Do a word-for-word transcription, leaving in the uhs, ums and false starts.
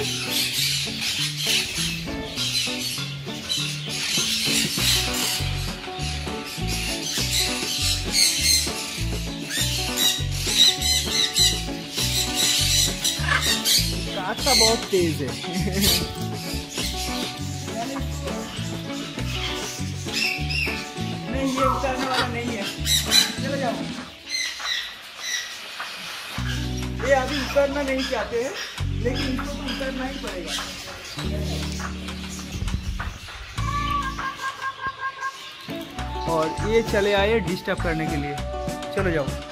काटता बहुत तेज है। ये उतारने वाला नहीं है, चले जाओ। ये अभी उतरना नहीं चाहते हैं, लेकिन इनको तो उतरना ही पड़ेगा। और ये चले आए डिस्टर्ब करने के लिए, चलो जाओ।